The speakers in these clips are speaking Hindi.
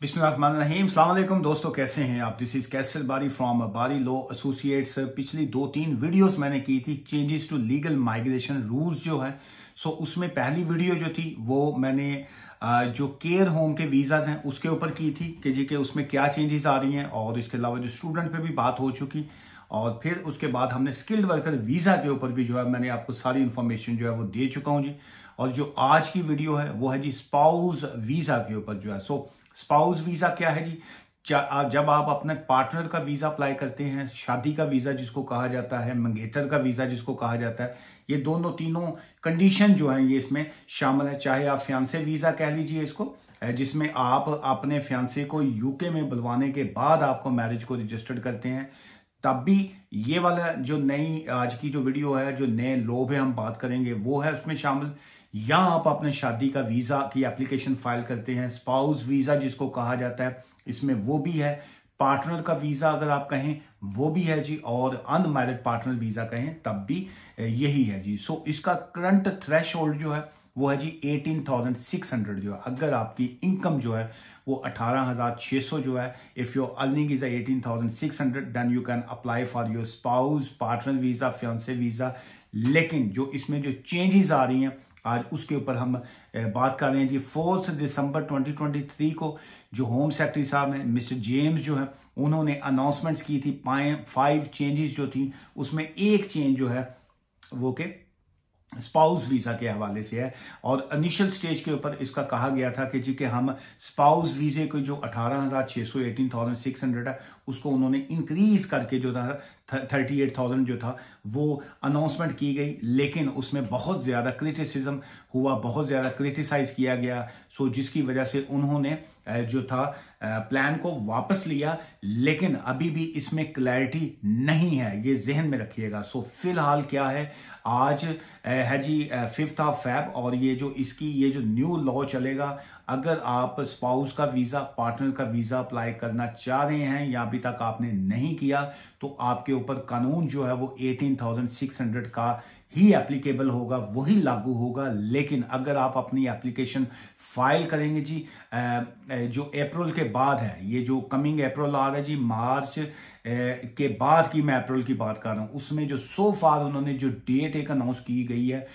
बिस्मिल्लाहिर्रहमानिर्रहीम। अस्सलाम वालेकुम दोस्तों, कैसे हैं आप। This is castle Bari from Bari law associates. पिछली 2-3 वीडियोस मैंने की थी changes to legal migration rules जो है, सो उसमें पहली वीडियो जो थी वो मैंने जो केयर होम के वीज़ाज हैं उसके ऊपर की थी कि जी के उसमें क्या चेंजेस आ रही हैं, और इसके अलावा जो स्टूडेंट पे भी बात हो चुकी, और फिर उसके बाद हमने स्किल्ड वर्कर वीज़ा के ऊपर भी जो है मैंने आपको सारी इन्फॉर्मेशन जो है वो दे चुका हूँ जी। और जो आज की वीडियो है वो है जी स्पाउस वीज़ा के ऊपर जो है। सो स्पाउस वीज़ा क्या है जी, जब आप अपने पार्टनर का वीज़ा अप्लाई करते हैं, शादी का वीज़ा जिसको कहा जाता है, मंगेतर का वीज़ा जिसको कहा जाता है, ये दोनों तीनों कंडीशन जो है ये इसमें शामिल है। चाहे आप फियांसे वीज़ा कह लीजिए इसको, जिसमें आप अपने फियांसे को यूके में बुलवाने के बाद आपको मैरिज को रजिस्टर्ड करते हैं, तब भी ये वाला जो नई आज की जो वीडियो है, जो नए लॉ पे हम बात करेंगे वो है उसमें शामिल। या आप अपने शादी का वीज़ा की एप्लीकेशन फाइल करते हैं, स्पाउस वीज़ा जिसको कहा जाता है इसमें वो भी है, पार्टनर का वीज़ा अगर आप कहें वो भी है जी, और अनमैरिड पार्टनर वीज़ा कहें तब भी यही है जी। सो इसका करंट थ्रेशोल्ड जो है वो है जी 18,600 जो है, अगर आपकी इनकम जो है वो 18,600 जो है, if your earning is 18,600 then you can apply for your spouse, partner visa, fiance visa. लेकिन जो इसमें जो चेंजेस आ रही हैं आज उसके ऊपर हम बात कर रहे हैं जी। 4 दिसंबर 2023 को जो होम सेक्रेटरी साहब हैं मिस्टर जेम्स जो है, उन्होंने अनाउंसमेंट्स की थी 5 चेंजेस जो थी, उसमें एक चेंज जो है वो के स्पाउस वीज़ा के हवाले से है। और इनिशियल स्टेज के ऊपर इसका कहा गया था कि जी कि हम स्पाउस वीज़े को जो 18,600 18,600 है उसको उन्होंने इंक्रीज करके जो था 38,000 जो था वो अनाउंसमेंट की गई। लेकिन उसमें बहुत ज़्यादा क्रिटिसिज्म हुआ, बहुत ज़्यादा क्रिटिसाइज़ किया गया, सो जिसकी वजह से उन्होंने जो था प्लान को वापस लिया। लेकिन अभी भी इसमें क्लैरिटी नहीं है, ये जहन में रखिएगा। सो फिलहाल क्या है, आज है जी 5 फरवरी, और ये जो इसकी ये जो न्यू लॉ चलेगा, अगर आप स्पाउस का वीज़ा, पार्टनर का वीज़ा अप्लाई करना चाह रहे हैं या अभी तक आपने नहीं किया, तो आपके ऊपर कानून जो है वो 18,600 का ही एप्लीकेबल होगा, वही लागू होगा। लेकिन अगर आप अपनी एप्लीकेशन फाइल करेंगे जी जो अप्रैल के बाद है, ये जो कमिंग अप्रैल आ रहा है जी, मार्च के बाद की मैं अप्रैल की बात कर रहा हूँ, उसमें जो सो फार उन्होंने जो डेट एक अनाउंस की गई है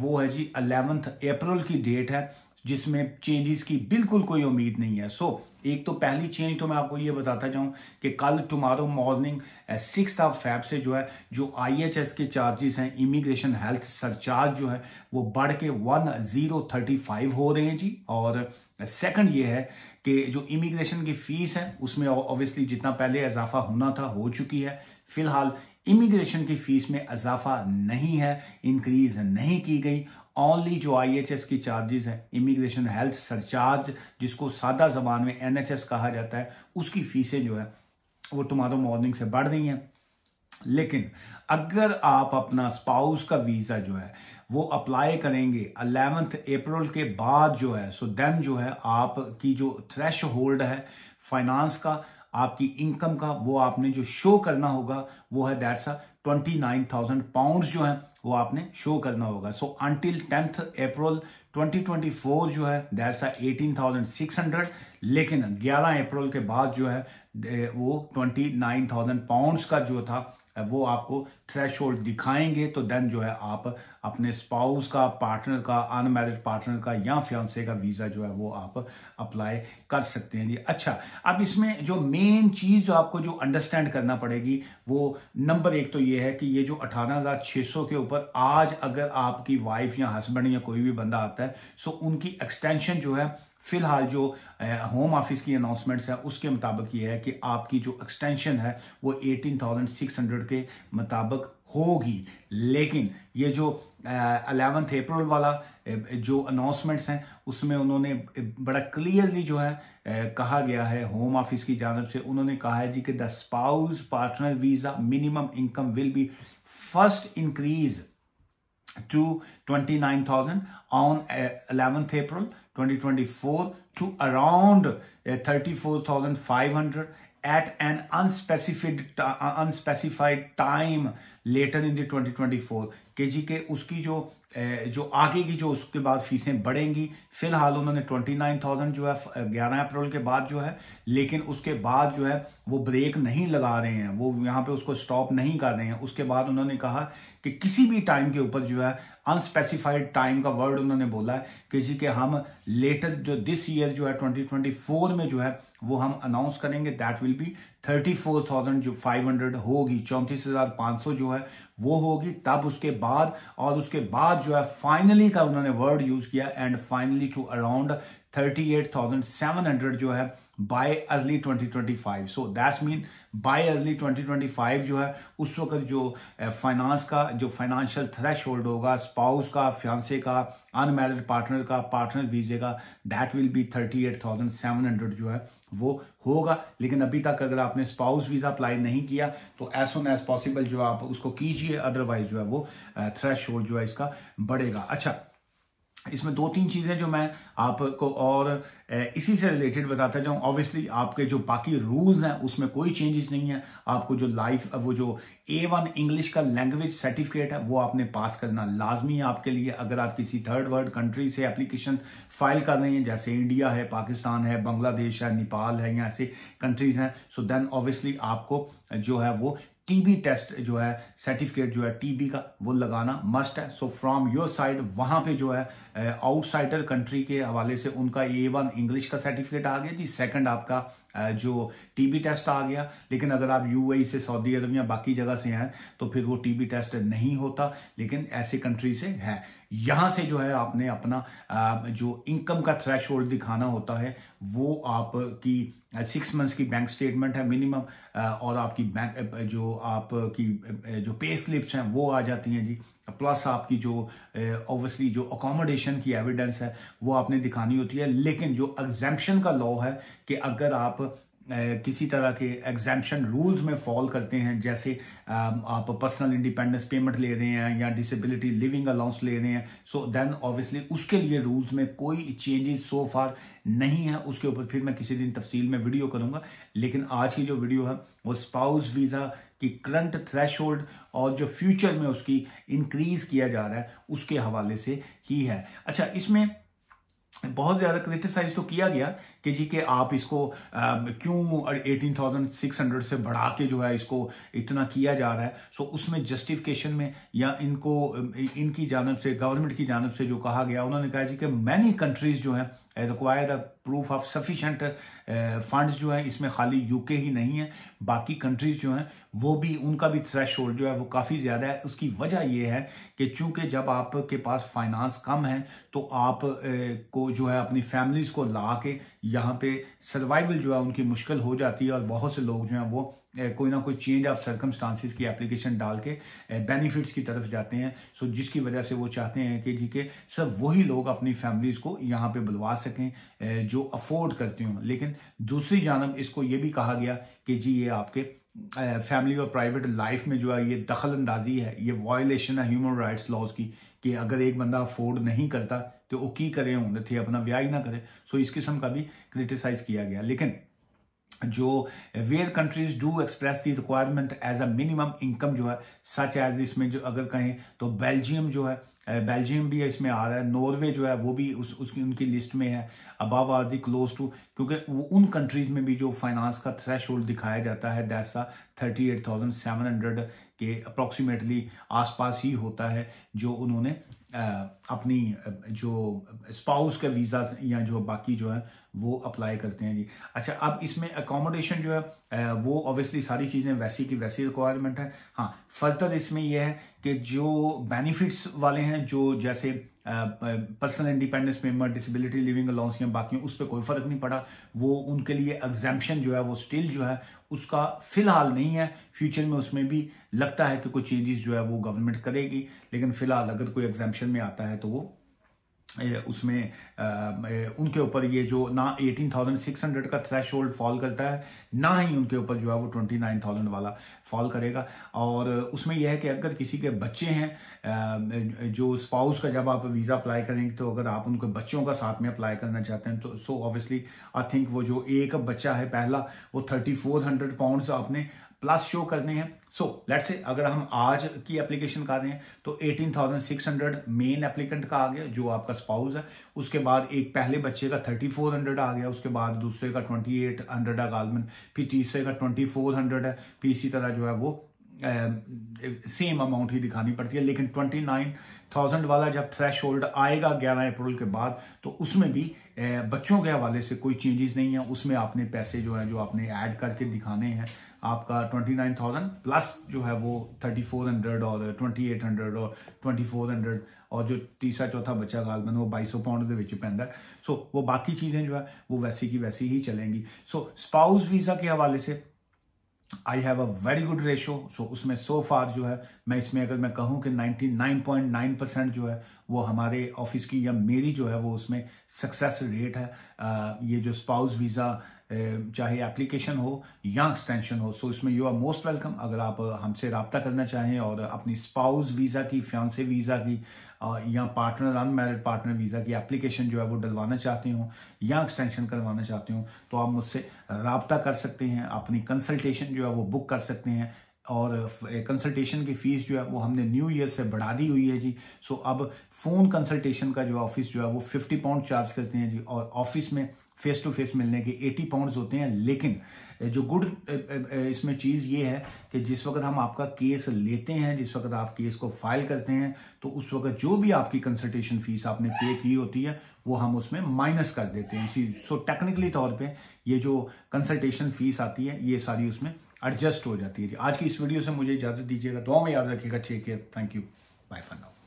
वो है जी 11 अप्रैल की डेट है, जिसमें चेंजेस की बिल्कुल कोई उम्मीद नहीं है। सो एक तो पहली चेंज तो मैं आपको ये बताता जाऊँ कि कल टुमारो मॉर्निंग 6 फरवरी से जो है जो IHS के चार्जेस हैं, इमिग्रेशन हेल्थ सरचार्ज जो है वो बढ़ के 1035 हो रहे हैं जी। और सेकंड ये है कि जो इमिग्रेशन की फीस है उसमें ऑब्वियसली जितना पहले इजाफा होना था हो चुकी है। फिलहाल इमिग्रेशन की फीस में इजाफा नहीं है, इंक्रीज नहीं की गई। ऑनली जो IHS की चार्जेस हैं, इमिग्रेशन हेल्थ सरचार्ज जिसको सादा जबान में NHS कहा जाता है, उसकी फीसें जो है वो टुमारो मॉर्निंग से बढ़ रही हैं। लेकिन अगर आप अपना स्पाउस का वीज़ा जो है वो अप्लाई करेंगे 11 अप्रैल के बाद जो है, सो देन जो है आपकी जो थ्रेश होल्ड है फाइनेंस का, आपकी इनकम का, वो आपने जो शो करना होगा वो है दैट्स 29,000 पाउंड्स जो है वो आपने शो करना होगा। सो अंटिल 10 अप्रैल 2024 जो है दैट्स 18,600, लेकिन 11 अप्रैल के बाद जो है वो 29,000 पाउंड्स का जो था वो आपको थ्रेशोल्ड दिखाएंगे। तो देन जो है आप अपने स्पाउस का, पार्टनर का, अनमैरिड पार्टनर का या फियांसे का वीज़ा जो है वो आप अप्लाई कर सकते हैं जी। अच्छा, अब इसमें जो मेन चीज़ जो आपको जो अंडरस्टैंड करना पड़ेगी वो नंबर एक तो ये है कि ये जो 18,600 के ऊपर आज अगर आपकी वाइफ या हस्बैंड या कोई भी बंदा आता है, सो उनकी एक्सटेंशन जो है फिलहाल जो होम ऑफिस की अनाउंसमेंट्स है उसके मुताबिक ये है कि आपकी जो एक्सटेंशन है वो 18,600 के मुताबिक होगी। लेकिन ये जो 11 अप्रैल वाला जो अनाउंसमेंट्स हैं उसमें उन्होंने बड़ा क्लियरली जो है कहा गया है होम ऑफिस की जानिब से, उन्होंने कहा है जी कि the spouse partner visa minimum income will be first increase to 29,000 on 11th April 2024 to around 34,500 at an unspecified time later in the 2024 के जी के उसकी जो जो आगे की जो उसके बाद फीसें बढ़ेंगी। फिलहाल उन्होंने 29,000 जो है 11 अप्रैल के बाद जो है, लेकिन उसके बाद जो है वो ब्रेक नहीं लगा रहे हैं, वो यहाँ पे उसको स्टॉप नहीं कर रहे हैं। उसके बाद उन्होंने कहा कि किसी भी टाइम के ऊपर जो है अनस्पेसिफाइड टाइम का वर्ड उन्होंने बोला है कि जी कि हम लेटर जो दिस ईयर जो है 2024 में जो है वो हम अनाउंस करेंगे। दैट विल बी 34,500 होगी, 34,500 जो है वो होगी तब। उसके बाद और उसके बाद जो है फाइनली का उन्होंने वर्ड यूज किया, एंड फाइनली टू अराउंड 38,700 जो है by early 2025। So that's mean by early 2025 जो है उस वक्त जो फाइनेंस का जो फाइनेंशियल थ्रेश होल्ड होगा स्पाउस का, फियांसे का, अनमैरिड पार्टनर का, पार्टनर वीजे का, दैट विल बी 38,700 जो है वो होगा। लेकिन अभी तक अगर आपने स्पाउस वीजा अप्लाई नहीं किया तो एज सुन एज पॉसिबल जो आप उसको कीजिए, अदरवाइज जो है वो थ्रेश होल्ड जो है इसका बढ़ेगा। अच्छा, इसमें दो तीन चीजें जो मैं आपको और इसी से रिलेटेड बताता जाऊं। ऑब्वियसली आपके जो बाकी रूल्स हैं उसमें कोई चेंजेस नहीं है। आपको जो लाइफ वो जो A1 इंग्लिश का लैंग्वेज सर्टिफिकेट है वो आपने पास करना लाजमी है आपके लिए। अगर आप किसी थर्ड वर्ल्ड कंट्री से एप्लीकेशन फाइल कर रहे हैं, जैसे इंडिया है, पाकिस्तान है, बांग्लादेश है, नेपाल है, या ऐसी कंट्रीज हैं, सो देन ऑब्वियसली आपको जो है वो टीबी टेस्ट जो है सर्टिफिकेट जो है टीबी का वो लगाना मस्ट है। सो फ्रॉम योर साइड वहां पे जो है आउटसाइडर कंट्री के हवाले से उनका A1 इंग्लिश का सर्टिफिकेट आ गया जी, सेकंड आपका जो टीबी टेस्ट आ गया। लेकिन अगर आप यूएई से, सऊदी अरब या बाकी जगह से हैं तो फिर वो टीबी टेस्ट नहीं होता, लेकिन ऐसे कंट्री से है। यहां से जो है आपने अपना जो इनकम का थ्रेशोल्ड दिखाना होता है, वो आपकी 6 मंथ्स की बैंक स्टेटमेंट है मिनिमम, और आपकी बैंक जो आपकी जो पे स्लिप्स हैं वो आ जाती हैं जी, प्लस आपकी जो ऑब्वियसली जो अकोमोडेशन की एविडेंस है वो आपने दिखानी होती है। लेकिन जो एग्जम्पशन का लॉ है कि अगर आप किसी तरह के एग्जम्पशन रूल्स में फॉल करते हैं, जैसे आप पर्सनल इंडिपेंडेंस पेमेंट ले रहे हैं या डिसेबिलिटी लिविंग अलाउंस ले रहे हैं, सो देन ऑब्वियसली उसके लिए रूल्स में कोई चेंजेस सो फार नहीं है। उसके ऊपर फिर मैं किसी दिन तफसील में वीडियो करूंगा, लेकिन आज की जो वीडियो है वो स्पाउस वीज़ा की करंट थ्रेशोल्ड और जो फ्यूचर में उसकी इंक्रीज किया जा रहा है उसके हवाले से ही है। अच्छा, इसमें बहुत ज्यादा क्रिटिसाइज तो किया गया कि जी कि आप इसको क्यों 18,600 से बढ़ा के जो है इसको इतना किया जा रहा है। सो उसमें जस्टिफिकेशन में या इनको इनकी जानिब से, गवर्नमेंट की जानिब से जो कहा गया, उन्होंने कहा जी कि मैनी कंट्रीज जो है required a proof of sufficient funds जो है, इसमें खाली यूके ही नहीं है, बाकी कंट्रीज जो हैं वो भी, उनका भी थ्रेशोल्ड जो है वो काफ़ी ज़्यादा है। उसकी वजह यह है कि चूंकि जब आपके पास फाइनेंस कम है तो आप को जो है अपनी फैमिलीज को ला के यहाँ पे सर्वाइवल जो है उनकी मुश्किल हो जाती है, और बहुत से लोग जो हैं वो कोई ना कोई चेंज ऑफ सर्कमस्टांसिस की एप्लीकेशन डाल के बेनिफिट्स की तरफ जाते हैं। सो जिसकी वजह से वो चाहते हैं कि जी के सब वही लोग अपनी फैमिलीज को यहाँ पे बुलवा सकें जो अफोर्ड करते हों। लेकिन दूसरी जानब इसको ये भी कहा गया कि जी ये आपके फैमिली और प्राइवेट लाइफ में जो है ये दखल अंदाजी है, ये वायलेशन है ह्यूमन राइट्स लॉज की, कि अगर एक बंदा अफोर्ड नहीं करता तो वो की करें, उन्हें थे अपना ब्याह ही ना करें। सो इस किस्म का भी क्रिटिसाइज किया गया। लेकिन जो where countries do express the requirement as a minimum income जो है, सच एज इसमें जो अगर कहें तो बेल्जियम जो है, बेल्जियम भी इसमें आ रहा है, नॉर्वे जो है वो भी उसकी उनकी लिस्ट में है above are the close to, क्योंकि उन कंट्रीज में भी जो फाइनेंस का थ्रेशोल्ड दिखाया जाता है दैसा 38,700 के अप्रोक्सीमेटली आसपास ही होता है, जो उन्होंने अपनी जो स्पाउस का वीज़ा या जो बाकी जो है वो अप्लाई करते हैं जी। अच्छा, अब इसमें अकोमोडेशन जो है वो ऑब्वियसली सारी चीज़ें वैसी की वैसी रिक्वायरमेंट है। हाँ, फर्दर इसमें यह है कि जो बेनिफिट्स वाले हैं, जो जैसे personal independence payment, disability living allowance या बाकी, उस पर कोई फर्क नहीं पड़ा, वो उनके लिए एग्जम्पशन जो है वो स्टिल जो है उसका फिलहाल नहीं है। फ्यूचर में उसमें भी लगता है कि कुछ चेंजेस जो है वो गवर्नमेंट करेगी, लेकिन फिलहाल अगर कोई एग्जम्पशन में आता है तो वो उसमें उनके ऊपर ये जो ना 18,600 का थ्रेशोल्ड फॉल करता है, ना ही उनके ऊपर जो है वो 29,000 वाला फॉल करेगा। और उसमें यह है कि अगर किसी के बच्चे हैं, जो स्पाउस का जब आप वीज़ा अप्लाई करेंगे तो अगर आप उनके बच्चों का साथ में अप्लाई करना चाहते हैं तो सो ऑब्वियसली आई थिंक वो जो एक बच्चा है पहला, वो 3,400 पाउंड्स आपने प्लस शो करने हैं। सो लेट्स से अगर हम आज की एप्लीकेशन कर रहे हैं तो 18,600 मेन एप्लीकेंट का आ गया जो आपका स्पाउस है, उसके बाद एक पहले बच्चे का 3,400 आ गया, उसके बाद दूसरे का 2,800 है गालमन, फिर तीसरे का 2,400 है, फिर इसी तरह जो है वो सेम अमाउंट ही दिखानी पड़ती है। लेकिन 29,000 वाला जब थ्रेश होल्ड आएगा 11 अप्रैल के बाद तो उसमें भी बच्चों के हवाले से कोई चेंजेस नहीं है, उसमें आपने पैसे जो है जो आपने ऐड करके दिखाने हैं। आपका 29,000 प्लस जो है वो 3,400 और 2,800 और 2,400 और जो तीसरा चौथा बच्चा गालबन वो 2200 पाउंड के विच पैंदा। सो वो बाकी चीज़ें जो है वो वैसी की वैसी ही चलेंगी। सो स्पाउस वीज़ा के हवाले से I have a very good ratio. So उसमें सो फार जो है मैं इसमें अगर मैं कहूँ कि 99.9% जो है वो हमारे ऑफिस की या मेरी जो है वो उसमें सक्सेस रेट है। ये जो स्पाउस वीज़ा चाहे एप्लीकेशन हो या एक्सटेंशन हो। सो इसमें यू आर मोस्ट वेलकम। अगर आप हमसे रब्ता करना चाहें और अपनी स्पाउस वीज़ा की, फियांसे वीज़ा की या पार्टनर अनमैरिड पार्टनर वीज़ा की एप्लीकेशन जो है वो डलवाना चाहते हो या एक्सटेंशन करवाना चाहते हो तो आप मुझसे रब्ता कर सकते हैं, अपनी कंसल्टेशन जो है वो बुक कर सकते हैं। और कंसल्टेशन की फीस जो है वो हमने न्यू ईयर से बढ़ा दी हुई है जी। सो अब फ़ोन कंसल्टेशन का जो ऑफिस जो है वो 50 पाउंड चार्ज करते हैं जी, और ऑफिस में फेस टू फेस मिलने के 80 पाउंड्स होते हैं। लेकिन जो गुड इसमें चीज़ ये है कि जिस वक्त हम आपका केस लेते हैं, जिस वक्त आप केस को फाइल करते हैं तो उस वक्त जो भी आपकी कंसल्टेशन फीस आपने पे की होती है वो हम उसमें माइनस कर देते हैं। सो टेक्निकली तौर पे ये जो कंसल्टेशन फीस आती है ये सारी उसमें एडजस्ट हो जाती है। आज की इस वीडियो से मुझे इजाज़त दीजिएगा, दुआ में याद रखिएगा, take care, thank you, bye for now.